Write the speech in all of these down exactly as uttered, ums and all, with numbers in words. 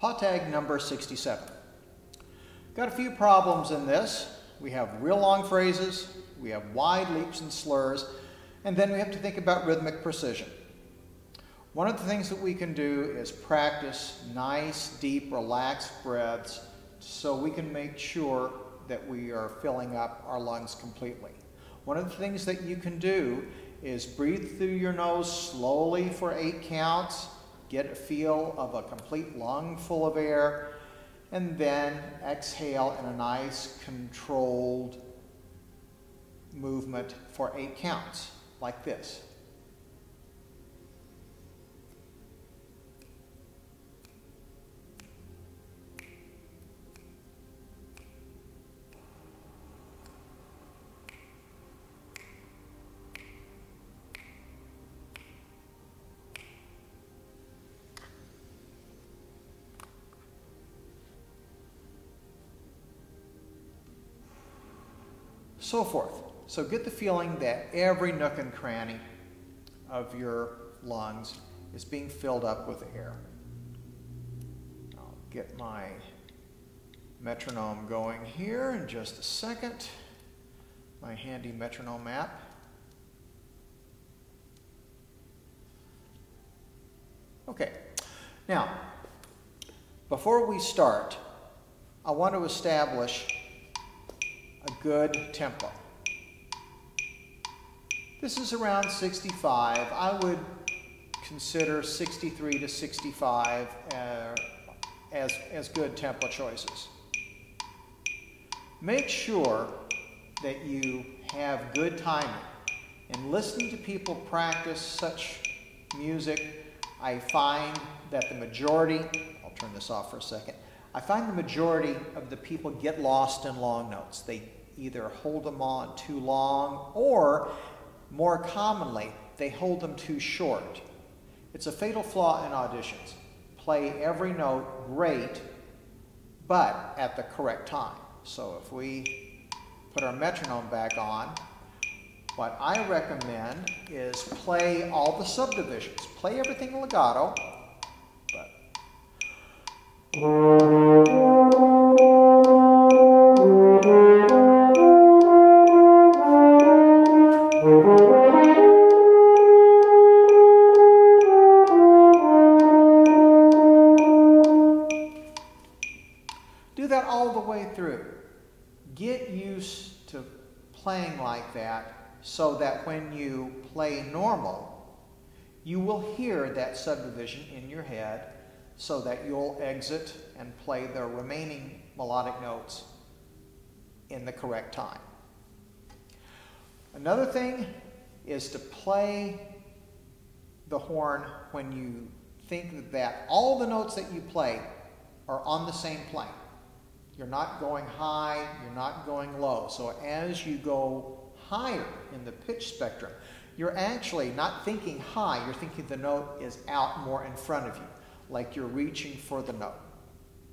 Pottag number sixty-seven. Got a few problems in this. We have real long phrases, we have wide leaps and slurs, and then we have to think about rhythmic precision. One of the things that we can do is practice nice, deep, relaxed breaths so we can make sure that we are filling up our lungs completely. One of the things that you can do is breathe through your nose slowly for eight counts, get a feel of a complete lung full of air, and then exhale in a nice controlled movement for eight counts, like this. So forth. So get the feeling that every nook and cranny of your lungs is being filled up with air. I'll get my metronome going here in just a second. My handy metronome app. Okay. Now, before we start, I want to establish a good tempo. This is around sixty-five. I would consider sixty-three to sixty-five uh, as, as good tempo choices. Make sure that you have good timing. In listening to people practice such music, I find that the majority, I'll turn this off for a second, I find the majority of the people get lost in long notes. They either hold them on too long or, more commonly, they hold them too short. It's a fatal flaw in auditions. Play every note great, but at the correct time. So if we put our metronome back on, what I recommend is play all the subdivisions. Play everything in legato, but... Do that all the way through. Get used to playing like that so that when you play normal, you will hear that subdivision in your head so that you'll exit and play the remaining melodic notes in the correct time. Another thing is to play the horn when you think that all the notes that you play are on the same plane. You're not going high, you're not going low. So as you go higher in the pitch spectrum, you're actually not thinking high, you're thinking the note is out more in front of you, like you're reaching for the note.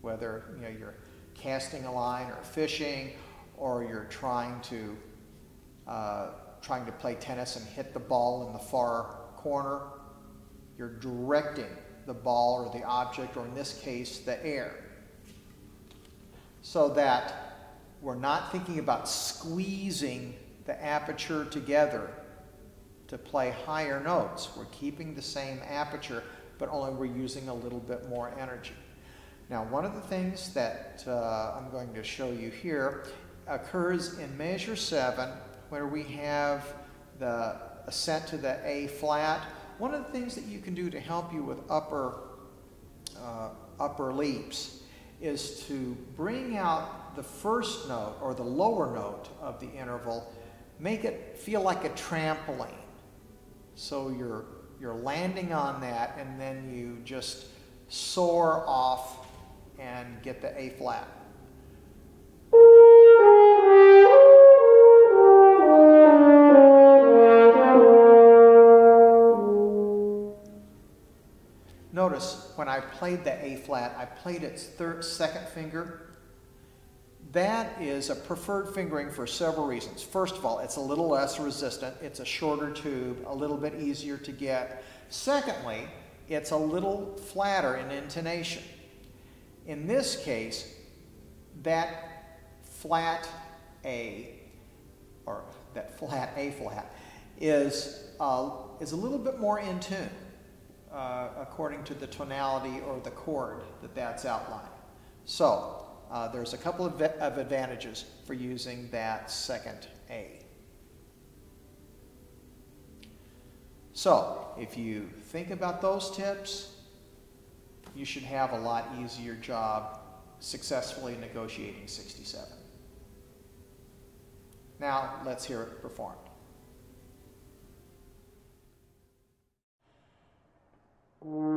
Whether you know, you're casting a line or fishing, or you're trying to, uh, trying to play tennis and hit the ball in the far corner, you're directing the ball or the object, or in this case, the air. So that we're not thinking about squeezing the aperture together to play higher notes. We're keeping the same aperture, but only we're using a little bit more energy. Now, one of the things that uh, I'm going to show you here occurs in measure seven, where we have the ascent to the A flat. One of the things that you can do to help you with upper, uh, upper leaps is to bring out the first note or the lower note of the interval, make it feel like a trampoline. So you're, you're landing on that and then you just soar off and get the A flat. Notice when I played the A flat, I played its third, second finger. That is a preferred fingering for several reasons. First of all, it's a little less resistant. It's a shorter tube, a little bit easier to get. Secondly, it's a little flatter in intonation. In this case, that flat A, or that flat A flat, is, uh, is a little bit more in tune uh, according to the tonality or the chord that that's outlined. So uh, there's a couple of, of advantages for using that second A. So if you think about those tips, you should have a lot easier job successfully negotiating sixty-seven. Now let's hear it performed. Mm-hmm.